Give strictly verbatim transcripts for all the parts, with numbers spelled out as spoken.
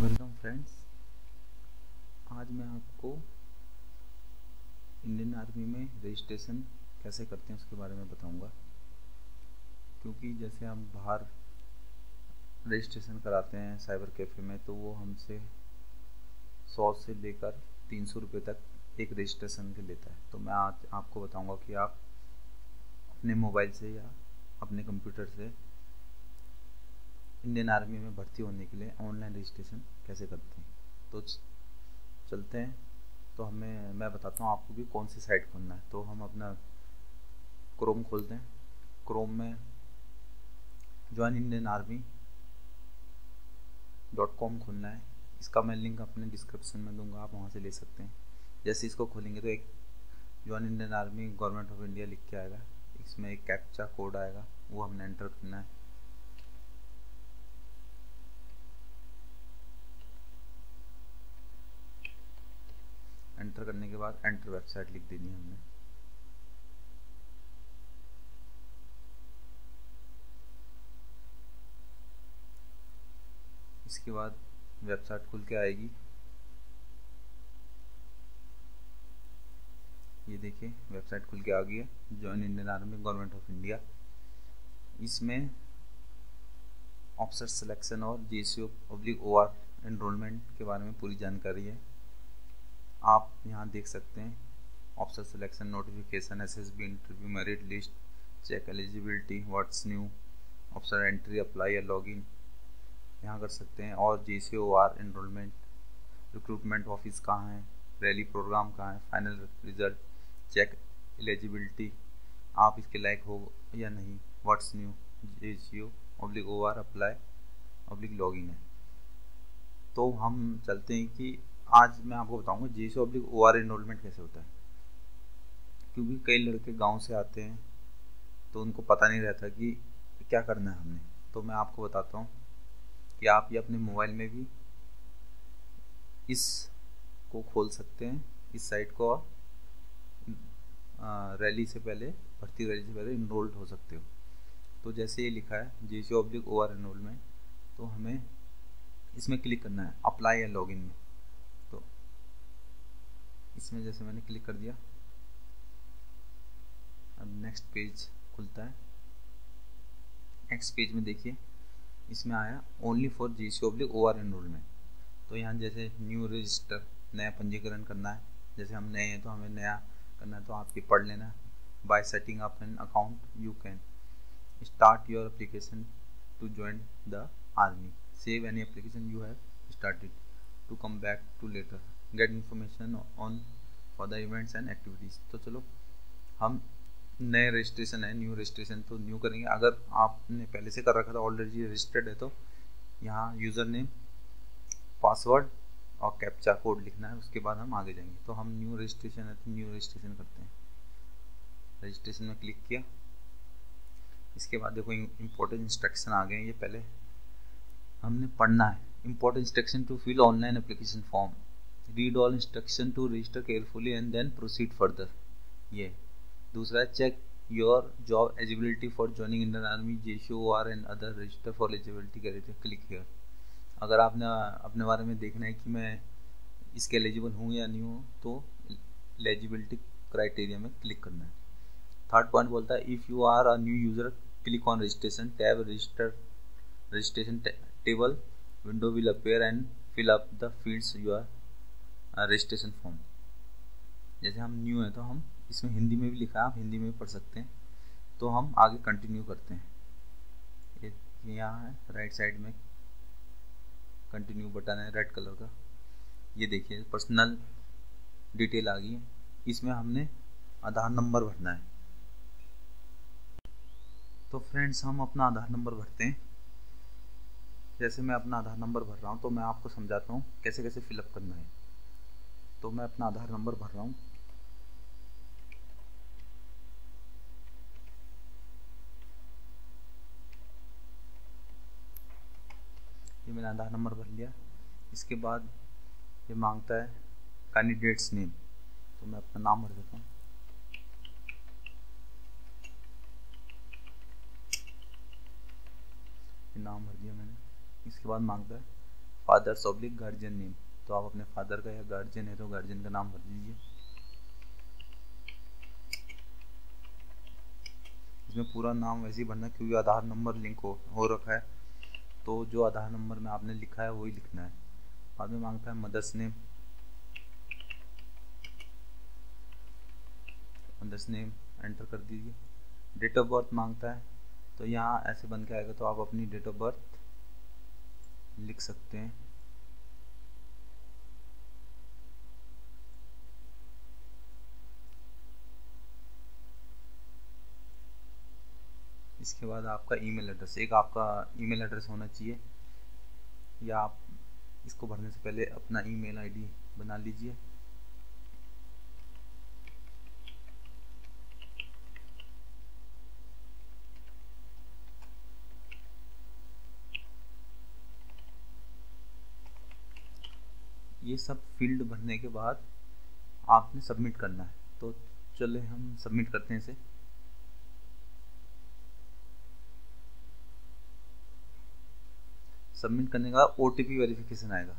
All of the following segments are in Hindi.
वेलकम फ्रेंड्स, आज मैं आपको इंडियन आर्मी में रजिस्ट्रेशन कैसे करते हैं उसके बारे में बताऊंगा। क्योंकि जैसे हम बाहर रजिस्ट्रेशन कराते हैं साइबर कैफ़े में, तो वो हमसे सौ से लेकर तीन सौ रुपये तक एक रजिस्ट्रेशन के लेता है। तो मैं आज आपको बताऊंगा कि आप अपने मोबाइल से या अपने कंप्यूटर से इंडियन आर्मी में भर्ती होने के लिए ऑनलाइन रजिस्ट्रेशन कैसे करते हैं। तो चलते हैं, तो हमें मैं बताता हूँ आपको भी कौन सी साइट खोलना है। तो हम अपना क्रोम खोलते हैं। क्रोम में join Indian army dot com खोलना है। इसका मैं लिंक अपने डिस्क्रिप्शन में दूंगा, आप वहाँ से ले सकते हैं। जैसे इसको खोलेंगे तो एक join Indian army government of India लिख के आएगा। इसमें एक कैप्चा कोड आएगा, वो हमने एंटर करना है। एंटर करने के बाद एंटर वेबसाइट लिख देनी है हमने। इसके बाद वेबसाइट खुल के आएगी, ये देखिए वेबसाइट खुल के आ गई है, join Indian army government of India. इसमें ऑफिसर सिलेक्शन और जेसीओ पब्लिक ओआर एनरोलमेंट के बारे में पूरी जानकारी है। आप यहाँ देख सकते हैं officer selection notification, SSB interview, merit list, check eligibility, what's new, officer entry, apply या लॉगिन यहाँ कर सकते हैं। और JCO OR enrolment, recruitment office कहाँ है, रैली प्रोग्राम कहाँ है, फाइनल रिजल्ट, चेक एलिजिबिलिटी आप इसके लायक हो या नहीं, what's new, JCO oblique OR, apply oblique login है। तो हम चलते हैं कि आज मैं आपको बताऊंगा जेसीओ ऑब्लिक ओआर एनरोलमेंट कैसे होता है। क्योंकि कई लड़के गांव से आते हैं तो उनको पता नहीं रहता कि क्या करना है हमने। तो मैं आपको बताता हूँ कि आप ये अपने मोबाइल में भी इस को खोल सकते हैं, इस साइट को। और रैली से पहले, भर्ती रैली से पहले इनरोल्ड हो सकते हो। तो जैसे ये लिखा है जेसीओ ऑब्लिक ओआर एनरोलमेंट, तो हमें इसमें क्लिक करना है अप्लाई या लॉगिन में। तो इसमें जैसे मैंने क्लिक कर दिया, अब नेक्स्ट पेज खुलता है। नेक्स्ट पेज में देखिए इसमें आया only for JCO oblique OR enrolment. तो यहाँ जैसे न्यू रजिस्टर, नया पंजीकरण करना है। जैसे हम नए हैं तो हमें नया करना है, तो आप ये पढ़ लेना। By setting up an account you can start your application to join the army, save any application you have started to come back to later, get information on for the events and activities. तो चलो, हम नए रजिस्ट्रेशन है, न्यू रजिस्ट्रेशन, तो न्यू करेंगे। अगर आपने पहले से कर रखा था, ऑलरेडी रजिस्टर्ड है, तो यहाँ यूज़र नेम, पासवर्ड और कैप्चा कोड लिखना है। उसके बाद हम आगे जाएंगे। तो हम न्यू रजिस्ट्रेशन है तो न्यू रजिस्ट्रेशन करते हैं। रजिस्ट्रेशन में क्लिक किया, इसके बाद देखो इम्पोर्टेंट इंस्ट्रक्शन आ गए हैं। ये पहले हमने पढ़ना है। Important instruction to fill online application form, read all instruction to register carefully and then proceed further. ये दूसरा है check your job eligibility for joining Indian army, JCO OR and other, register for eligibility criteria, click here. अगर आपने अपने बारे में देखना है कि मैं इसके एलिजिबल हूँ या नहीं हूँ, तो एलिजिबिलिटी क्राइटेरिया में क्लिक करना है। थर्ड पॉइंट बोलता है if you are a new user click on registration tab, register registration table window will appear and fill up the fields your registration form. जैसे हम न्यू हैं तो हम इसमें हिंदी में भी लिखा है, आप हिंदी में भी पढ़ सकते हैं। तो हम आगे कंटिन्यू करते हैं। यहाँ है राइट साइड में कंटिन्यू बटन है रेड कलर का, ये देखिए पर्सनल डिटेल आ गई है। इसमें हमने आधार नंबर भरना है। तो फ्रेंड्स, हम अपना आधार नंबर भरते हैं। जैसे मैं अपना आधार नंबर भर रहा हूँ तो मैं आपको समझाता हूँ कैसे कैसे फिलअप करना है। तो मैं अपना आधार नंबर भर रहा हूँ। ये मैंने आधार नंबर भर लिया। इसके बाद ये मांगता है कैंडिडेट्स नेम, तो मैं अपना नाम भर देता हूँ। नाम भर दिया मैंने। इसके बाद मांगता है फादर्स ऑब्लिक गार्जियन नेम, तो आप अपने फादर का या गार्जियन है तो गार्जियन का नाम भर दीजिए। इसमें पूरा नाम वैसे ही भरना क्योंकि आधार नंबर लिंक हो, हो रखा है, तो जो आधार नंबर में आपने लिखा है वही लिखना है। बाद में मांगता है mother's name, mother's name enter कर दीजिए। डेट ऑफ बर्थ मांगता है तो यहाँ ऐसे बन के आएगा, तो आप अपनी डेट ऑफ बर्थ लिख सकते हैं। इसके बाद आपका ईमेल एड्रेस, एक आपका ईमेल एड्रेस होना चाहिए, या आप इसको भरने से पहले अपना ईमेल आईडी बना लीजिए। ये सब फील्ड भरने के बाद आपने सबमिट करना है, तो चले हम सबमिट करते हैं इसे। सबमिट करने का ओटीपी वेरिफिकेशन आएगा,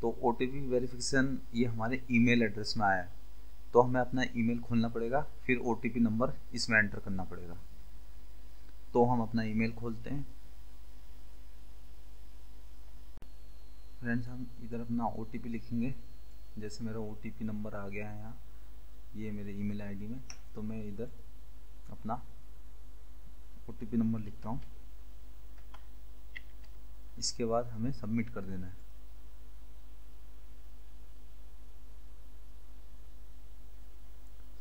तो ओटीपी वेरिफिकेशन ये हमारे ईमेल एड्रेस में आया है, तो हमें अपना ईमेल खोलना पड़ेगा, फिर ओटीपी नंबर इसमें एंटर करना पड़ेगा। तो हम अपना ईमेल खोलते हैं। फ्रेंड्स हम इधर अपना ओ टी पी लिखेंगे, जैसे मेरा ओ टी पी नंबर आ गया है यहाँ, ये मेरे ईमेल आईडी में, तो मैं इधर अपना ओ टी पी नंबर लिखता हूँ। इसके बाद हमें सबमिट कर देना है।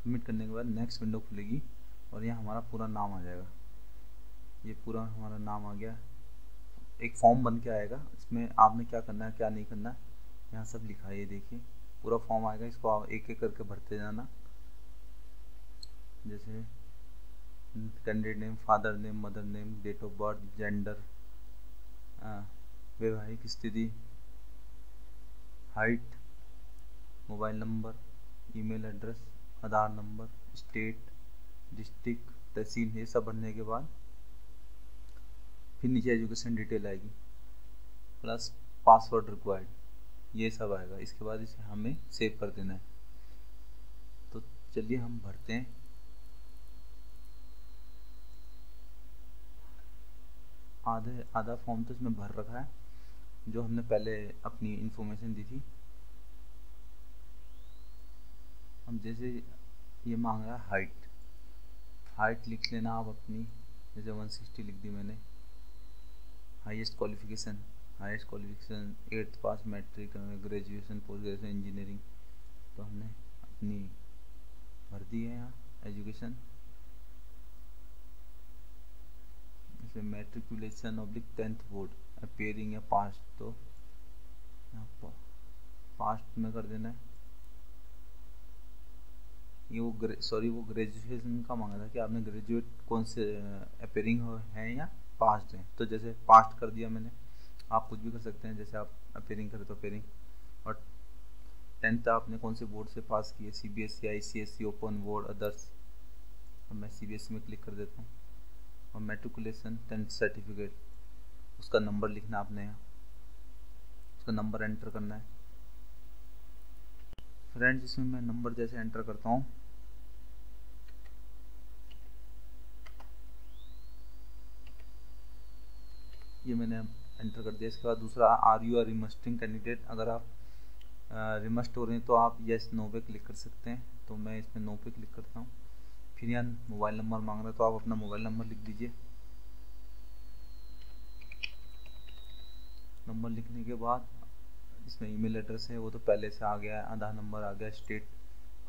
सबमिट करने के बाद नेक्स्ट विंडो खुलेगी और यहाँ हमारा पूरा नाम आ जाएगा। ये पूरा हमारा नाम आ गया, एक फॉर्म बन के आएगा, इसमें आपने क्या करना है क्या नहीं करना है यहाँ सब लिखा है। ये देखिए पूरा फॉर्म आएगा, इसको आप एक एक करके भरते जाना। जैसे candidate name, father name, mother name, date of birth, gender, वैवाहिक स्थिति, height, mobile number, email address, Aadhaar number, state, district, तहसील, ये सब भरने के बाद फिर नीचे एजुकेशन डिटेल आएगी, प्लस पासवर्ड रिक्वायर्ड, ये सब आएगा। इसके बाद इसे हमें सेव कर देना है, तो चलिए हम भरते हैं। आधे आधा फॉर्म तो इसमें भर रखा है जो हमने पहले अपनी इन्फॉर्मेशन दी थी। हम जैसे ये मांग रहा है हाइट, हाइट लिख लेना आप अपनी, जैसे एक सौ साठ लिख दी मैंने। Highest qualification, highest qualification eighth pass, matric, graduation, post graduation, engineering, तो हमने अपनी भर दी है यहाँ। एजुकेशन जैसे matriculation oblique tenth board, appearing या पास्ट, तो पास्ट में कर देना है। ये वो सॉरी वो ग्रेजुएशन का मांगा था कि आपने ग्रेजुएट कौन से अपेयरिंग है या पास्ट है, तो जैसे पास्ट कर दिया मैंने। आप कुछ भी कर सकते हैं, जैसे आप अपेयरिंग करें तो अपेयरिंग। और टेंथ आपने कौन से बोर्ड से पास किए, CBSE, ICSE, open board, others, अब मैं सीबीएसई में क्लिक कर देता हूँ। और मेट्रिकुलेशन टेंथ सर्टिफिकेट, उसका नंबर लिखना आपने यहाँ, उसका नंबर एंटर करना है। फ्रेंड्स इसमें मैं नंबर जैसे एंटर करता हूँ, ये मैंने एंटर कर दिया। इसके बाद दूसरा, आर यू आर रिमस्टिंग कैंडिडेट, अगर आप रिमस्ट हो रहे हैं तो आप येस नो पे क्लिक कर सकते हैं, तो मैं इसमें नो पे क्लिक करता हूँ। फिर यहाँ मोबाइल नंबर मांग रहा है, तो आप अपना मोबाइल नंबर लिख दीजिए। नंबर लिखने के बाद इसमें ईमेल एड्रेस है, वो तो पहले से आ गया है, आधार नंबर आ गया, स्टेट,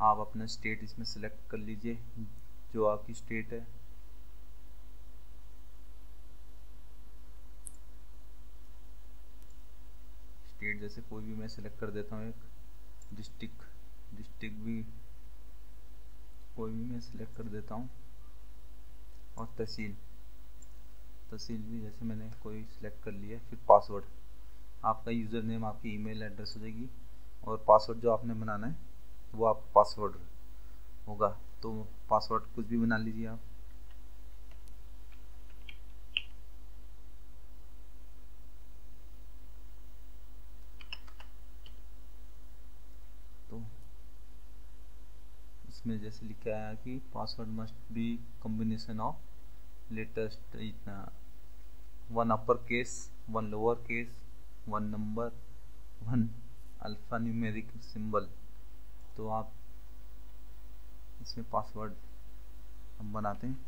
आप अपना स्टेट इसमें सेलेक्ट कर लीजिए जो आपकी स्टेट है। स्टेट जैसे कोई भी मैं सिलेक्ट कर देता हूँ एक। डिस्ट्रिक्ट, डिस्ट्रिक्ट भी कोई भी मैं सिलेक्ट कर देता हूँ। और तहसील, तहसील भी जैसे मैंने कोई सिलेक्ट कर लिया। फिर पासवर्ड, आपका यूज़र नेम, आपकी ईमेल एड्रेस हो जाएगी, और पासवर्ड जो आपने बनाना है वो आपका पासवर्ड होगा, तो पासवर्ड कुछ भी बना लीजिए आप। इसमें जैसे लिखा है कि password must be combination of latest इतना one upper case, one lower case, one number, one alpha numeric symbol. तो आप इसमें पासवर्ड हम बनाते हैं।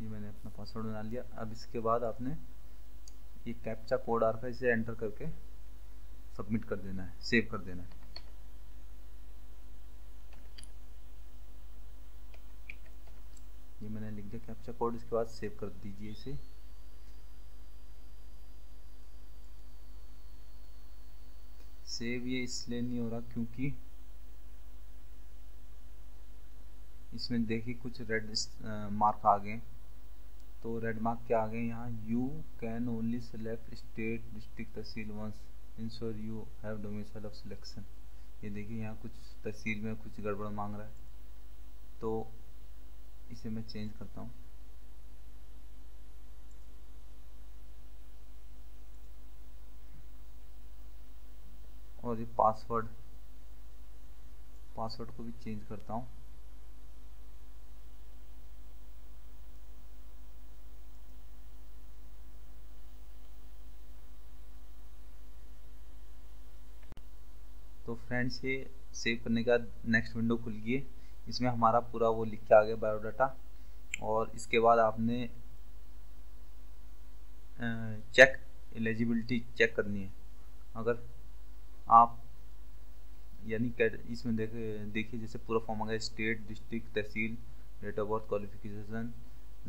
ये मैंने अपना पासवर्ड बना लिया। अब इसके बाद आपने ये कैप्चा कोड आ रखा है, इसे एंटर करके सबमिट कर देना है, सेव कर देना है। ये मैंने लिख दिया कैप्चा कोड, इसके बाद सेव कर दीजिए इसे। सेव ये इसलिए नहीं हो रहा क्योंकि इसमें देखिए कुछ रेड मार्क आ गए। तो रेड मार्क क्या आ गए यहाँ, you can only select state district tehsil once, ensure you have domicile of selection. ये देखिए यहाँ कुछ तहसील में कुछ गड़बड़ मांग रहा है, तो इसे मैं चेंज करता हूँ। और ये पासवर्ड पासवर्ड को भी चेंज करता हूँ। तो फ्रेंड्स ये सेव करने का नेक्स्ट विंडो खुल गई है। इसमें हमारा पूरा वो लिख के आ गया बायोडाटा। और इसके बाद आपने चेक एलिजिबिलिटी चेक करनी है। अगर आप यानी इसमें देखे देखिए जैसे पूरा फॉर्म आ गया, state district tehsil, date of birth, qualification,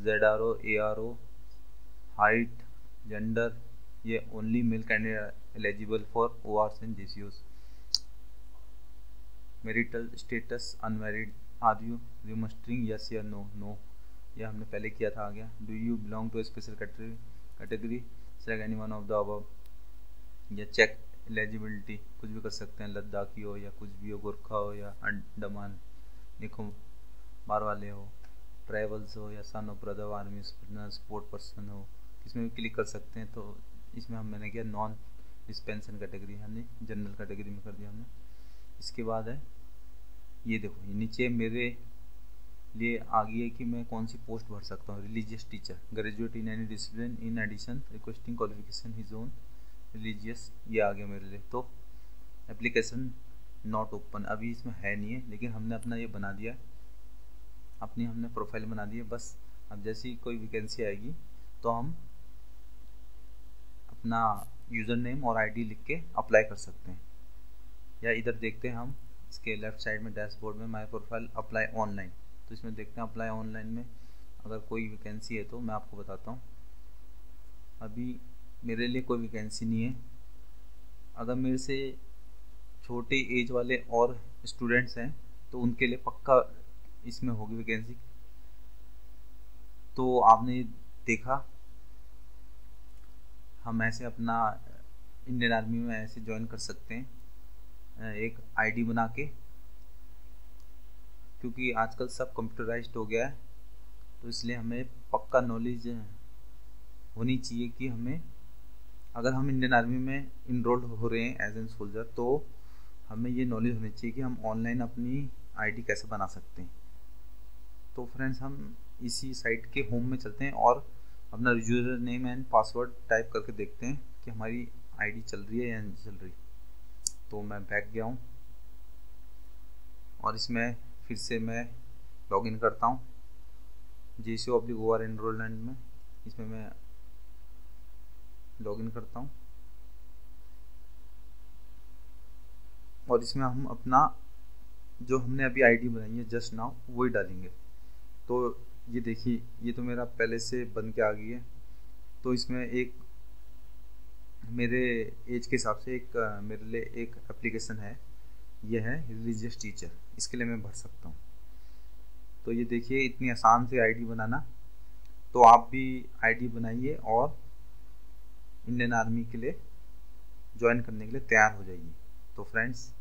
Z R O, A R O, height, gender. ये only male candidate eligible for O R and J C Os. Marital status, unmarried, are you remustering, yes या नो। नो यह हमने पहले किया था, आ गया। Do you belong to special category category select any one of the above. या चेक एलिजिबिलिटी कुछ भी कर सकते हैं, लद्दाखी हो या कुछ भी हो, गोरखा हो या अंडमान निकोबार वाले हो, ट्रैवल्स हो या son of brother army sport person हो, इसमें भी क्लिक कर सकते हैं। तो इसमें हम मैंने किया नॉन डिस्पेंसन कैटेगरी, हमने जनरल कैटेगरी में कर दिया हमने। इसके बाद है ये देखो ये नीचे मेरे लिए आ गई है कि मैं कौन सी पोस्ट भर सकता हूँ। Religious teacher, graduate in any discipline, in addition requesting qualification his own religious. ये आ गया मेरे लिए। तो एप्लीकेशन नॉट ओपन अभी इसमें है नहीं है, लेकिन हमने अपना ये बना दिया, अपनी हमने प्रोफाइल बना दी है बस। अब जैसे ही कोई वैकेंसी आएगी तो हम अपना यूज़र नेम और आई डी लिख के अप्लाई कर सकते हैं। या इधर देखते हैं हम इसके लेफ़्ट साइड में डैशबोर्ड में माय प्रोफाइल अप्लाई ऑनलाइन। तो इसमें देखते हैं अप्लाई ऑनलाइन में अगर कोई वैकेंसी है तो मैं आपको बताता हूँ। अभी मेरे लिए कोई वैकेंसी नहीं है। अगर मेरे से छोटे एज वाले और स्टूडेंट्स हैं तो उनके लिए पक्का इसमें होगी वैकेंसी। तो आपने देखा हम ऐसे अपना इंडियन आर्मी में ऐसे ज्वाइन कर सकते हैं एक आईडी बना के, क्योंकि आजकल सब कंप्यूटराइज्ड हो गया है। तो इसलिए हमें पक्का नॉलेज होनी चाहिए कि हमें अगर हम इंडियन आर्मी में इनरोल्ड हो रहे हैं एज एन सोल्जर तो हमें ये नॉलेज होनी चाहिए कि हम ऑनलाइन अपनी आईडी कैसे बना सकते हैं। तो फ्रेंड्स हम इसी साइट के होम में चलते हैं और अपना user name and password type करके देखते हैं कि हमारी आईडी चल रही है या नहीं चल रही। तो मैं बैक गया हूँ और इसमें फिर से मैं लॉगिन करता हूँ जेसीओ ऑब्लिक ओआर एनरोलमेंट में। इसमें मैं लॉगिन करता हूँ और इसमें हम अपना जो हमने अभी आईडी बनाई है जस्ट नाउ वही डालेंगे। तो ये देखिए ये तो मेरा पहले से बन के आ गई है। तो इसमें एक मेरे एज के हिसाब से एक मेरे लिए एक एप्लीकेशन है, यह है रिलीजियस टीचर। इसके लिए मैं भर सकता हूँ। तो ये देखिए इतनी आसान से आईडी बनाना। तो आप भी आईडी बनाइए और इंडियन आर्मी के लिए ज्वाइन करने के लिए तैयार हो जाइए। तो फ्रेंड्स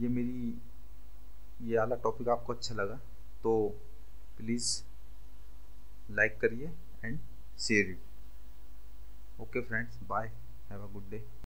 ये मेरी ये वाला टॉपिक आपको अच्छा लगा तो प्लीज़ लाइक करिए and share it. Okay friends, bye, have a good day.